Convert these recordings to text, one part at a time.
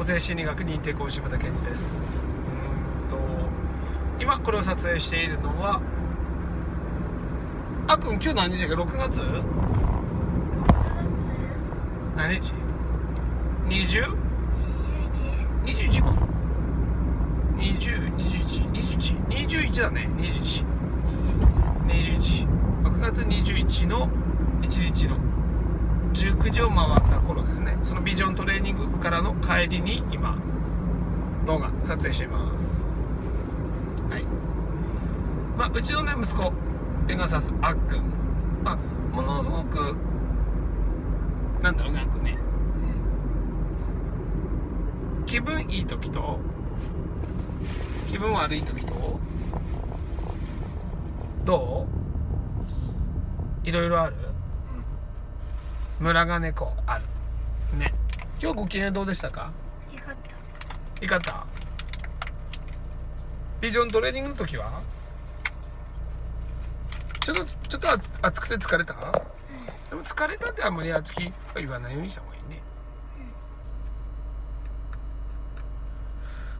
個性心理学認定講師柴田健二です。今これを撮影しているのはあっくん、今日何日だっけ？ 6 月何日？ 20？ 21か20、21、21、21だね。21、21、6月21の1日の19時を回った頃ですね。そのビジョントレーニングからの帰りに今動画撮影しています。はい、うちのね息子ペガサスあっくん、ものすごくなんだろうね、あっくんね、気分いい時と気分悪い時とどう？いろいろある？ムラが猫あるね。今日ご機嫌どうでしたか？よかった。よかった。ビジョントレーニングの時はちょっと暑くて疲れた？でも疲れたってあんまり暑く言わないようにした方がいいね。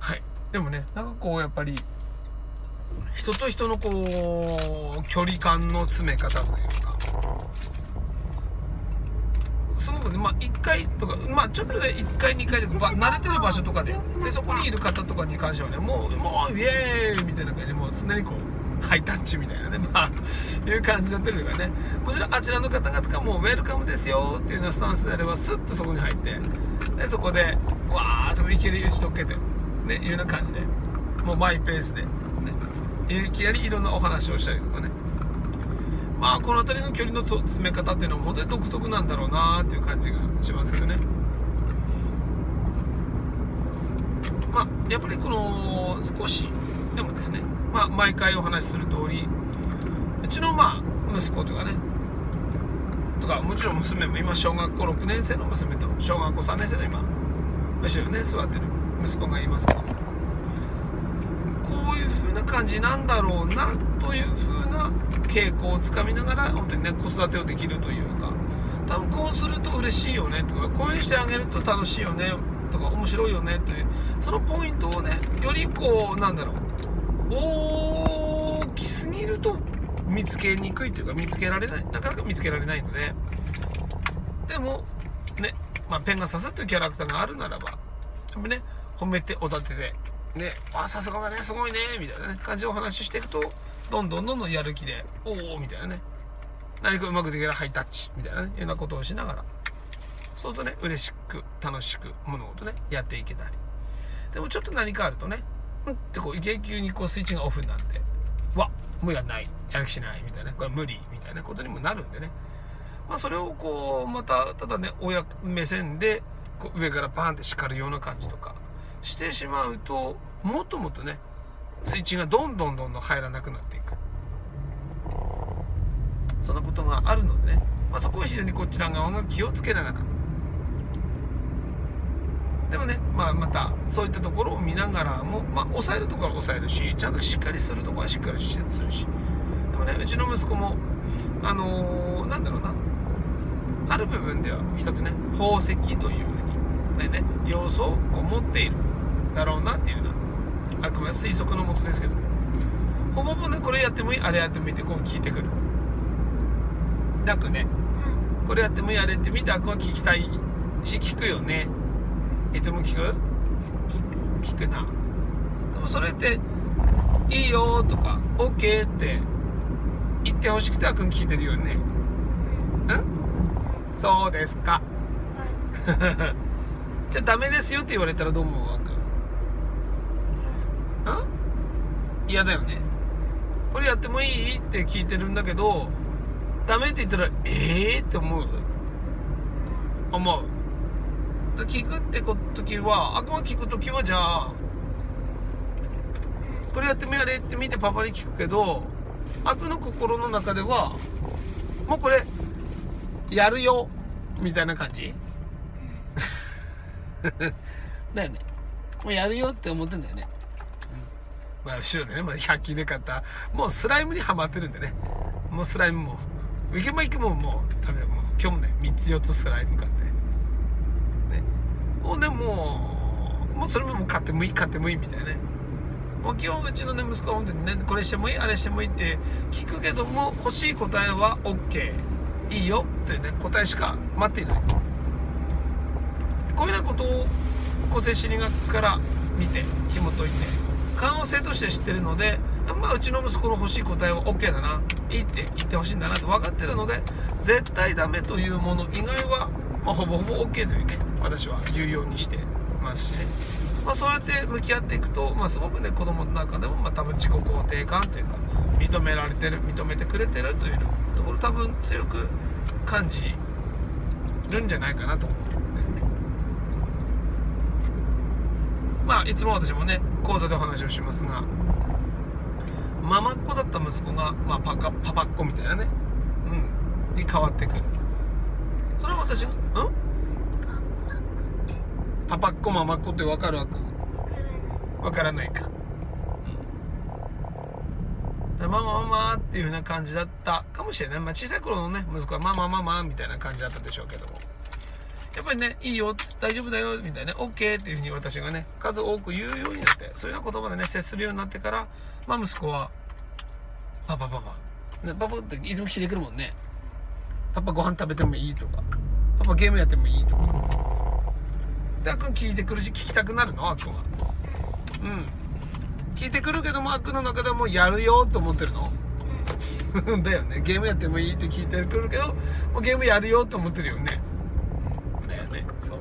はい。でもね、なんかこうやっぱり人と人のこう距離感の詰め方というか、すごくね、1回とか、ちょっとね1回2回で慣れてる場所とか でそこにいる方とかに関してはね、もうイエーイみたいな感じでもう常にこうハイタッチみたいなね、いう感じになってるというかね、もちろんあちらの方々がもうウェルカムですよっていうようなスタンスであればスッとそこに入って、でそこでわーっと見切り打ち解けてね、いうような感じでもうマイペースで、ね、いきなりいろんなお話をしたりとかね。この辺りの距離の詰め方っていうのは本当に独特なんだろうなっていう感じがしますけどね。やっぱりこの少しでもですね、毎回お話しする通り、うちの息子とかね、とかもちろん娘も今小学校6年生の娘と小学校3年生の今後ろね座ってる息子がいますけど、こういう風な感じなんだろうなという風な傾向をつかみながら本当にね子育てをできるというか、多分こうすると嬉しいよねとか、こういうふうにしてあげると楽しいよねとか面白いよねという、そのポイントをねよりこうなんだろう、大きすぎると見つけにくいというか、見つけられない、なかなか見つけられないので、でもね、ペンが刺すというキャラクターがあるならば、でもね褒めておだててね、さすがだね、すごいねみたいな、ね、感じをお話ししていくと、どんどんやる気で、おおみたいなね、何かうまくできるハイタッチみたいな、ね、ようなことをしながら、そうするとね嬉しく楽しく物事ねやっていけたり、でもちょっと何かあるとね、ってこう永久にこうスイッチがオフになって、もうやんない、やる気しないみたいな、これ無理みたいなことにもなるんでね、それをこうまたただね親目線でこう上からバーンって叱るような感じとかしてしまうと、もっともっとねスイッチがどんどん入らなくなっていく、そんなことがあるのでね、そこは非常にこちら側が気をつけながら、でもね、またそういったところを見ながらも、抑えるところは抑えるし、ちゃんとしっかりするところはしっかりするし、でもねうちの息子もなんだろうな、ある部分では一つね宝石というふうにね要素をこう持っているだろうなっていうのはあくまで推測のもとですけど、ほぼほぼねこれやってもいい、あれやってもいいってこう聞いてくる、なくね、これやってもいい、あれやってもいいってあくは聞きたいし聞くよね。いつも聞く？聞くな。でもそれっていいよとか OK って言ってほしくてあくん聞いてるよね。そうですか。じゃあダメですよって言われたらどう思う？あくん嫌だよね。これやってもいいって聞いてるんだけどダメって言ったらって思う。聞くって時は、あくま聞く時は、じゃあこれやってみやれって見てパパに聞くけど、あくの心の中ではもうこれやるよみたいな感じだよね。もうやるよって思ってんだよね。後ろでね、100均で買ったもうスライムにはまってるんでね、もうスライムもいけばいけももう今日もね3つ4つスライム買ってね、もうもうそれも買ってもいい買ってもいいみたいなね。もう基本うちのね息子は本当にねこれしてもいいあれしてもいいって聞くけども、欲しい答えは OK いいよというね答えしか待っていない。こういうようなことを個性心理学から見て紐解いて可能性として知ってるので、まあうちの息子の欲しい答えは OK だないいって言ってほしいんだなと分かってるので、絶対ダメというもの以外は、まあ、ほぼほぼ OK というね私は言うようにしてますしね。まあ、そうやって向き合っていくと、まあ、すごくね子供の中でも、まあ、多分自己肯定感というか認められてる認めてくれてるというところ多分強く感じるんじゃないかなと思うんですね。まあいつも私もね講座でお話をしますが、ママっ子だった息子が、まあ、パパっ子みたいなね、うん、に変わってくる。それは私がパパっ子ママっ子って分かるわけ？分からないか、うん、ママママっていうような感じだったかもしれない。まあ、小さい頃のね息子はママママみたいな感じだったでしょうけども、やっぱりねいいよ大丈夫だよみたいなね OK っていうふうに私がね数多く言うようになって、そういうような言葉でね接するようになってから、まあ、息子はパパパパ、ね、パパっていつも聞いてくるもんね。パパご飯食べてもいいとか、パパゲームやってもいいとかで、あっくん聞いてくるし聞きたくなるの、あっくんはうん聞いてくるけども、あっくんの中でもやるよと思ってるのだよね。ゲームやってもいいって聞いてくるけどもうゲームやるよと思ってるよね。だよね。そう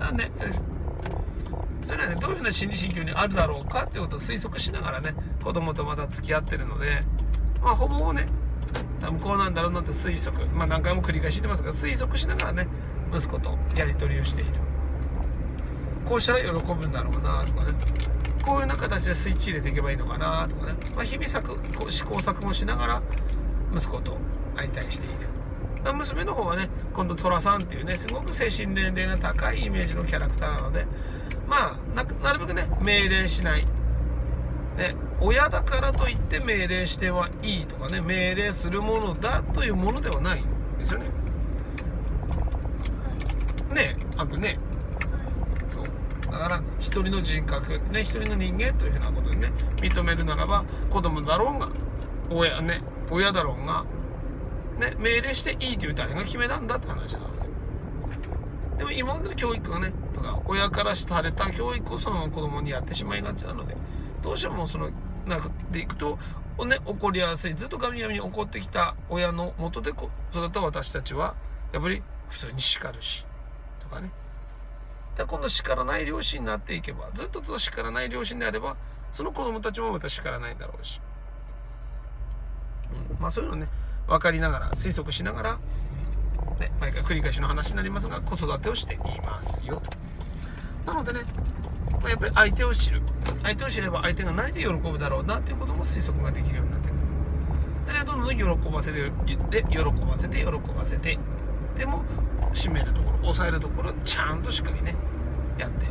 なんでそれはねどういうふうな心理心境にあるだろうかっていうことを推測しながらね子供とまた付き合ってるので、まあほぼほぼね多分こうなんだろうなって推測、まあ何回も繰り返し言ってますが推測しながらね息子とやり取りをしている。こうしたら喜ぶんだろうなとかね、こういうような形でスイッチ入れていけばいいのかなとかね、まあ、日々試行錯誤しながら息子と相対している。娘の方はね今度寅さんっていうねすごく精神年齢が高いイメージのキャラクターなので、まあ なるべくね命令しない、ね、親だからといって命令してはいいとかね命令するものだというものではないんですよね。ねえあくねそうだから一人の人格ね一人の人間というふうなことでね認めるならば、子供だろうが 親だろうが、ね、命令していいという誰が決めたんだって話なので、でも今までの教育がねとか親からされた教育をそのまま子供にやってしまいがちなので、どうしてもそのなっていくと、ね、怒りやすいずっと神々に怒ってきた親のもとで育った私たちはやっぱり普通に叱るしとかね。今度叱らない両親になっていけばずっと叱らない両親であればその子供たちもまた叱らないだろうし、うん、まあそういうのね分かりながら推測しながら、ね、毎回繰り返しの話になりますが子育てをしていますよと。なのでね、まあ、やっぱり相手を知る、相手を知れば相手が何で喜ぶだろうなということも推測ができるようになってくる。でどんどん喜ばせてでも締めるところ抑えるところをちゃんとしっかりねやって、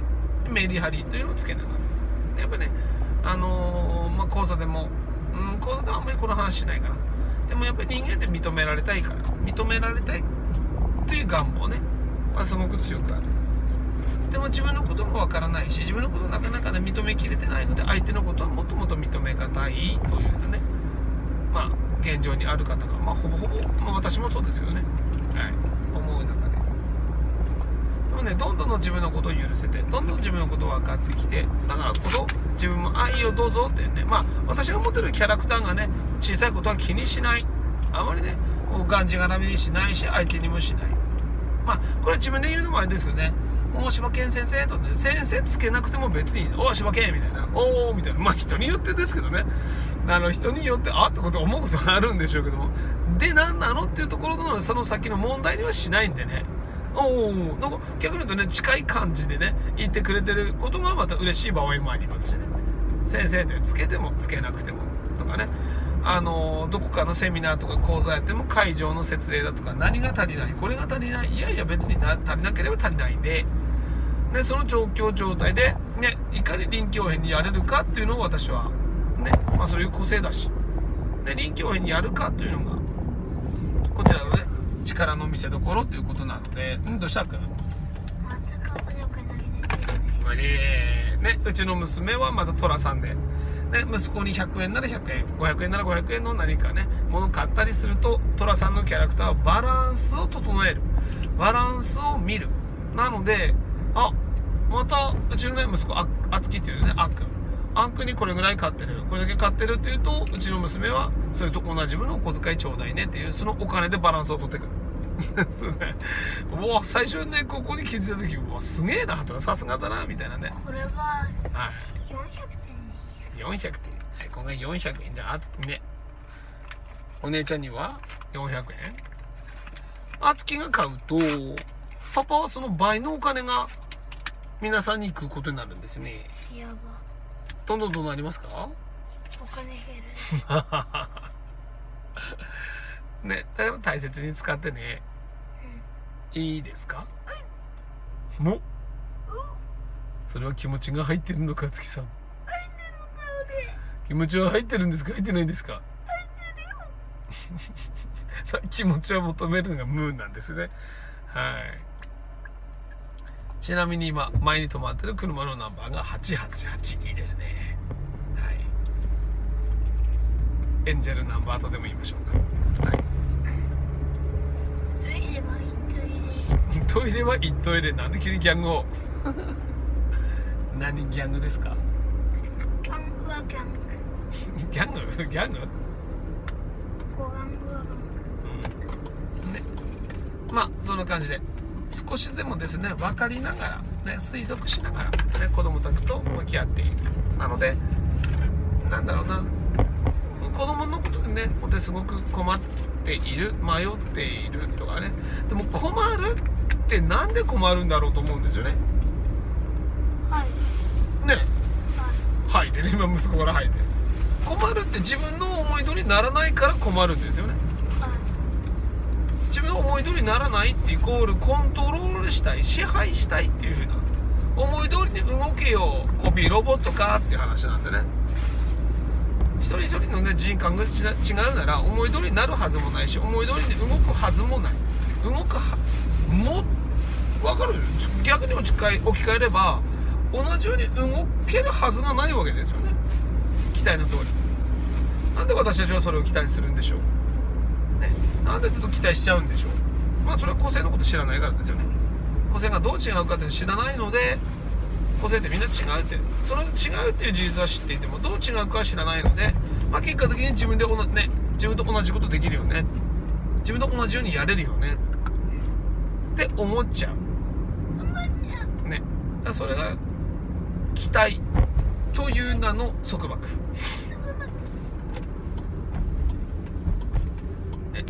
メリハリというのをつけながらやっぱりねまあ、講座でも、うん、講座ではあんまりこの話しないから、でもやっぱり人間って認められたいから認められたいという願望ねはすごく強くある。でも自分のこともわからないし自分のことなかなかね認めきれてないので、相手のことはもっともっと認めがたいというようなねまあ現状にある方が、まあ、ほぼほぼ、まあ、私もそうですけどね、はい、思う中で、でもねどんどん自分のことを許せてどんどん自分のことを分かってきて、だからこそ自分も愛をどうぞっていうね、まあ私が持ってるキャラクターがね小さいことは気にしない、あまりねがんじがらみにしないし相手にもしない。まあこれは自分で言うのもあれですけどね、もう柴犬先生とね先生つけなくても別におー柴犬みたいなおーみたいな、まあ人によってですけどね、人によってあってこと思うことがあるんでしょうけども、で何なのっていうところのその先の問題にはしないんでね、おおなんか逆に言うとね近い感じでね言ってくれてることがまた嬉しい場合もありますしね、先生でつけてもつけなくてもとかね、どこかのセミナーとか講座やっても会場の設営だとか何が足りないこれが足りない、いやいや別に足りなければ足りないんでね、その状況状態で、ね、いかに臨機応変にやれるかっていうのを私は、ねまあ、そういう個性だしで臨機応変にやるかというのがこちらのね力の見せ所ということなので、どうしたくん？全く面白くないですね。ね、うちの娘はまた寅さんで、ね、息子に100円なら100円、500円なら500円の何かね、物を買ったりすると、寅さんのキャラクターはバランスを整える、バランスを見る。なので、あ、またうちの、ね、息子、あつきっていうね、あんくんにこれぐらい買ってる、これだけ買ってるっていうと、うちの娘はそれと同じ分のお小遣いちょうだいねっていう、そのお金でバランスを取ってくる。もう最初にね、ここに気づいた時、もうすげえなと、さすがだなみたいなね。これは400点でいいですか？400点、はい、これが400円じゃあね、お姉ちゃんには400円、あつきが買うとパパはその倍のお金が皆さんに行くことになるんですね。やば、どんなりますか？お金減るね、だから大切に使ってね、うん、いいですか？うん、も、うん、それは気持ちが入ってるのか、あつきさん。入ってるのか、俺。気持ちは入ってるんですか？入ってないんですか？入ってるよ。気持ちを求めるのがムーンなんですね。はい。ちなみに今、前に止まってる車のナンバーが888。いいですね。はい。エンジェルナンバーとでも言いましょうか。はい。トイレは一トイレ。なんで急にギャングを。何ギャングですか？ギャングはギャング。ギャング？ゴガングはガング。うん。ね。まあ、そんな感じで。少しでもですね、分かりながら、ね、推測しながら、ね、子供たちと向き合っている。なので、なんだろうな、子供のことでね、すごく困っている、迷っているとかね、でも困るってなんで困るんだろうと思うんですよね。はい。ね。はい。はいでね、今息子からはいで。困るって自分の思い通りにならないから困るんですよね。自分の思い通りにならないってイコールコントロールしたい、支配したいっていう風な、思い通りに動けよコピーロボットかっていう話なんでね。一人一人のね、人格が違うなら思い通りになるはずもないし、思い通りに動くはずもない。動くはも分かる。逆に置き換えれば、同じように動けるはずがないわけですよね、期待の通り。なんで私たちはそれを期待するんでしょうね。なんでずっと期待しちゃうんでしょう。まあそれは個性のこと知らないからですよね。個性がどう違うかって知らないので、個性ってみんな違うって、その違うっていう事実は知っていても、どう違うかは知らないので、まあ結果的に自分でね、自分と同じことできるよね、自分と同じようにやれるよねって思っちゃうね。それが期待という名の束縛。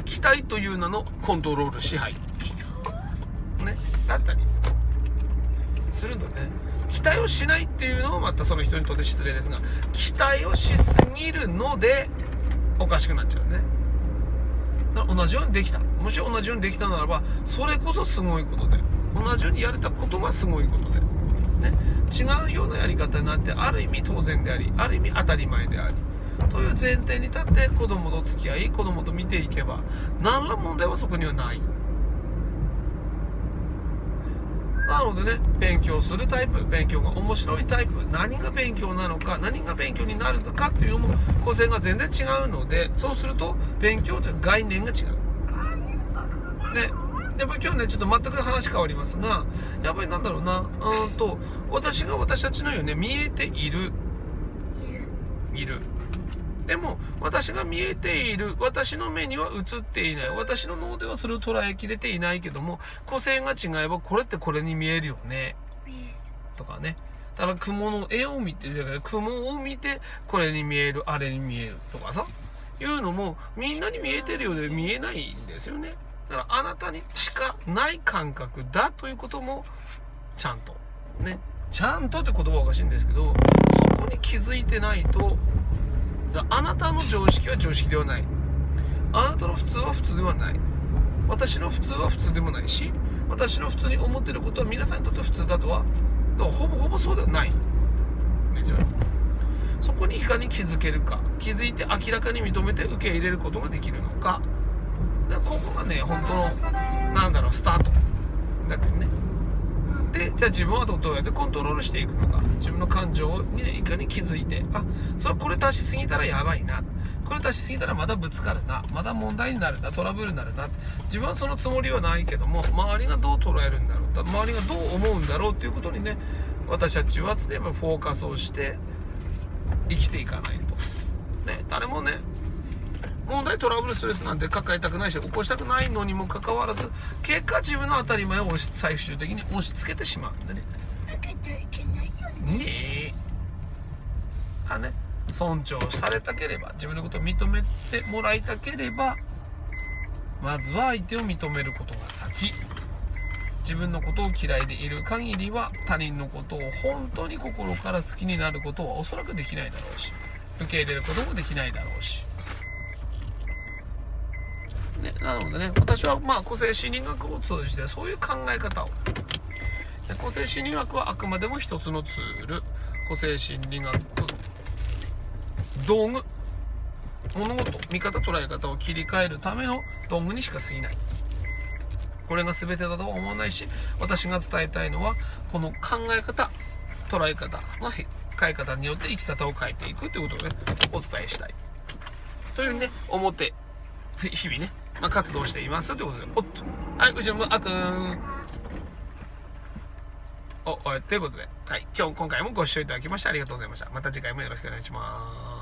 期待という名のコントロール支配、ね、だったりするのね。期待をしないっていうのもまたその人にとって失礼ですが、期待をしすぎるのでおかしくなっちゃうね。だから同じようにできた、もし同じようにできたならばそれこそすごいことで、同じようにやれたことがすごいことで、ね、違うようなやり方になって、ある意味当然であり、ある意味当たり前でありという前提に立って、子供と付き合い、子供と見ていけば何ら問題はそこにはない。なのでね、勉強するタイプ、勉強が面白いタイプ、何が勉強なのか、何が勉強になるのかっていうのも個性が全然違うので、そうすると勉強という概念が違うね。やっぱり今日ね、ちょっと全く話変わりますが、やっぱりなんだろうな、私たちのように見えている。でも私が見えている、私の目には映っていない、私の脳ではそれを捉えきれていないけども、個性が違えばこれってこれに見えるよねとかね。だから雲を見てこれに見える、あれに見えるとかさ、いうのもみんなに見えてるようで見えないんですよね。だからあなたにしかない感覚だということもちゃんとね、ちゃんとって言葉はおかしいんですけど、そこに気づいてないと、あなたの常識は常識ではない、あなたの普通は普通ではない、私の普通は普通でもないし、私の普通に思っていることは皆さんにとって普通だとは、ほぼそうではないですよね。そこにいかに気づけるか、気づいて明らかに認めて受け入れることができるのか、ここがね、本当のなんだろう、スタートだってね。で、じゃあ自分はどうやってコントロールしていくのか、自分の感情に、ね、いかに気づいて、あ、それこれ足しすぎたらやばいな、これ足しすぎたらまだぶつかるな、まだ問題になるな、トラブルになるな、自分はそのつもりはないけども周りがどう捉えるんだろう、周りがどう思うんだろうということにね、私たちは常にフォーカスをして生きていかないと、ね、誰もね問題、トラブル、ストレスなんて抱えたくないし起こしたくないのにもかかわらず、結果自分の当たり前を最終的に押し付けてしまうんでね、負けてはいけないよね。あね、尊重されたければ、自分のことを認めてもらいたければ、まずは相手を認めることが先。自分のことを嫌いでいる限りは他人のことを本当に心から好きになることはおそらくできないだろうし、受け入れることもできないだろうしね、なのでね、私はまあ個性心理学を通じてそういう考え方を、個性心理学はあくまでも一つのツール、個性心理学道具、物事、見方、捉え方を切り替えるための道具にしか過ぎない。これが全てだとは思わないし、私が伝えたいのはこの考え方、捉え方の変え方によって生き方を変えていくということをね、お伝えしたいというふうにね、思って日々ね、まあ、活動していますということで、おっと、はい、うちのあくん、お、ということで、はい、今回もご視聴いただきましてありがとうございました。また次回もよろしくお願いします。